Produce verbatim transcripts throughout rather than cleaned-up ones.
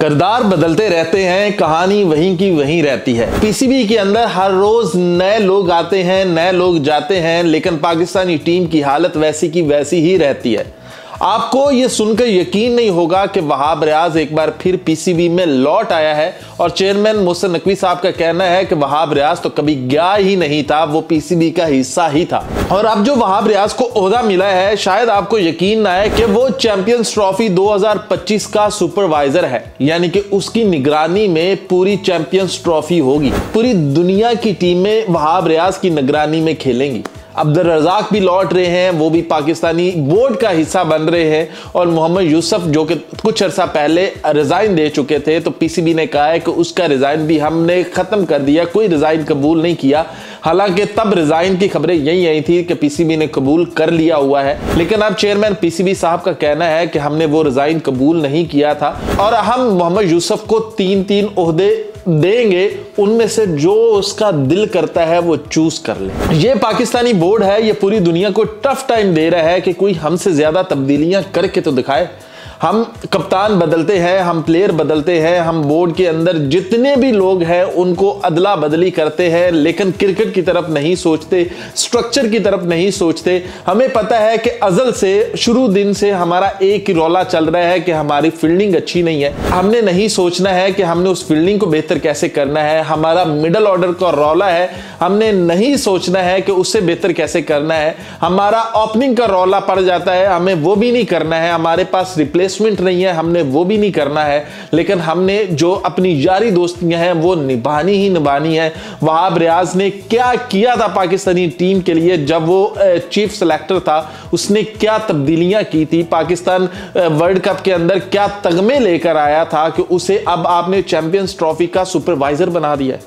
किरदार बदलते रहते हैं, कहानी वहीं की वहीं रहती है। पीसीबी के अंदर हर रोज नए लोग आते हैं, नए लोग जाते हैं, लेकिन पाकिस्तानी टीम की हालत वैसी की वैसी ही रहती है। आपको ये सुनकर यकीन नहीं होगा कि वहाब रियाज एक बार फिर पीसीबी में लौट आया है और चेयरमैन मुस्तफ़ा नकवी साहब का कहना है कि वहाब रियाज तो कभी गया ही नहीं था, वो पीसीबी का हिस्सा ही था। और अब जो वहाब रियाज को ओहदा मिला है, शायद आपको यकीन ना आए कि वो चैंपियंस ट्रॉफी दो हज़ार पच्चीस का सुपरवाइजर है, यानी कि उसकी निगरानी में पूरी चैंपियंस ट्रॉफी होगी। पूरी दुनिया की टीमें वहाब रियाज की निगरानी में खेलेंगी। अब्दुर्रज़्ज़ाक भी लौट रहे हैं, वो भी पाकिस्तानी बोर्ड का हिस्सा बन रहे हैं। और मोहम्मद यूसुफ जो कि कुछ अर्सा पहले रिज़ाइन दे चुके थे, तो पीसीबी ने कहा है कि उसका रिज़ाइन भी हमने ख़त्म कर दिया, कोई रिज़ाइन कबूल नहीं किया। हालांकि तब रिज़ाइन की खबरें यही आई थी कि पीसीबी ने कबूल कर लिया हुआ है, लेकिन अब चेयरमैन पीसीबी साहब का कहना है कि हमने वो रिज़ाइन कबूल नहीं किया था और हम मोहम्मद यूसुफ को तीन तीन ओहदे देंगे, उनमें से जो उसका दिल करता है वो चूज कर ले। ये पाकिस्तानी बोर्ड है, ये पूरी दुनिया को टफ टाइम दे रहा है कि कोई हमसे ज्यादा तब्दीलियां करके तो दिखाए। हम कप्तान बदलते हैं, हम प्लेयर बदलते हैं, हम बोर्ड के अंदर जितने भी लोग हैं उनको अदला बदली करते हैं, लेकिन क्रिकेट की तरफ नहीं सोचते, स्ट्रक्चर की तरफ नहीं सोचते। हमें पता है कि अजल से, शुरू दिन से हमारा एक ही रौला चल रहा है कि हमारी फील्डिंग अच्छी नहीं है। हमने नहीं सोचना है कि हमने उस फील्डिंग को बेहतर कैसे करना है। हमारा मिडल ऑर्डर का रौला है, हमने नहीं सोचना है कि उससे बेहतर कैसे करना है। हमारा ओपनिंग का रौला पड़ जाता है, हमें वो भी नहीं करना है। हमारे पास रिप्लेस नहीं है, हमने वो भी नहीं करना है। लेकिन हमने जो अपनी यारी दोस्तियां हैं वो निभानी ही निभानी है। वहाब रियाज ने क्या किया था पाकिस्तानी टीम के लिए, जब वो चीफ सिलेक्टर था उसने क्या तब्दीलियां की थी, पाकिस्तान वर्ल्ड कप के अंदर क्या तगमे लेकर आया था कि उसे अब आपने चैंपियंस ट्रॉफी का सुपरवाइजर बना दिया।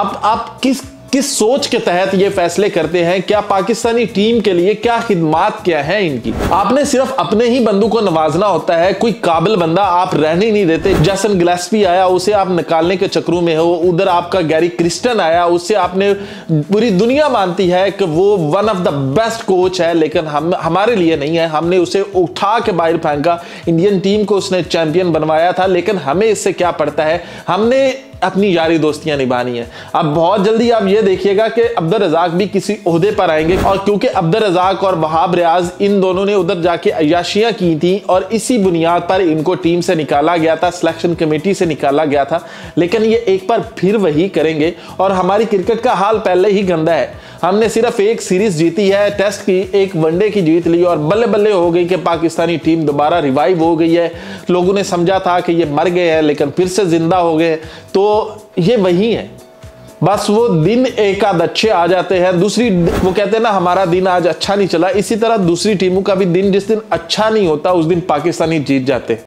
आप आप किस किस सोच के तहत ये फैसले करते हैं? क्या पाकिस्तानी टीम के लिए क्या खिदमात क्या है इनकी? आपने सिर्फ अपने ही बंदू को नवाजना होता है, कोई काबिल बंदा आप रहने नहीं देते। जैसन ग्लेसपी आया, उसे आप निकालने के चक्रों में हो। उधर आपका गैरी क्रिस्टन आया, उसे आपने, पूरी दुनिया मानती है कि वो one of the best coach है, लेकिन हम हमारे लिए नहीं है। हमने उसे उठा के बाहर फेंका, इंडियन टीम को उसने चैंपियन बनवाया था, लेकिन हमें इससे क्या पड़ता है, हमने अपनी यारी दोस्तियां निभानी है। अब बहुत जल्दी आप ये देखिएगा कि अब्दुर्रज़्ज़ाक भी किसी ओहदे पर आएंगे, और क्योंकि अब्दुर्रज़्ज़ाक और वहाब रियाज इन दोनों ने उधर जाके अय्याशियां की थी और इसी बुनियाद पर इनको टीम से निकाला गया था, सिलेक्शन कमेटी से निकाला गया था। लेकिन ये एक बार फिर वही करेंगे। और हमारी क्रिकेट का हाल पहले ही गंदा है। हमने सिर्फ एक सीरीज जीती है टेस्ट की, एक वनडे की जीत ली और बल्ले बल्ले हो गई कि पाकिस्तानी टीम दोबारा रिवाइव हो गई है। लोगों ने समझा था कि ये मर गए हैं, लेकिन फिर से जिंदा हो गए। तो तो ये वही है, बस वो दिन एक आध अच्छे आ जाते हैं, दूसरी, वो कहते हैं ना, हमारा दिन आज अच्छा नहीं चला। इसी तरह दूसरी टीमों का भी दिन, जिस दिन अच्छा नहीं होता उस दिन पाकिस्तानी जीत जाते हैं।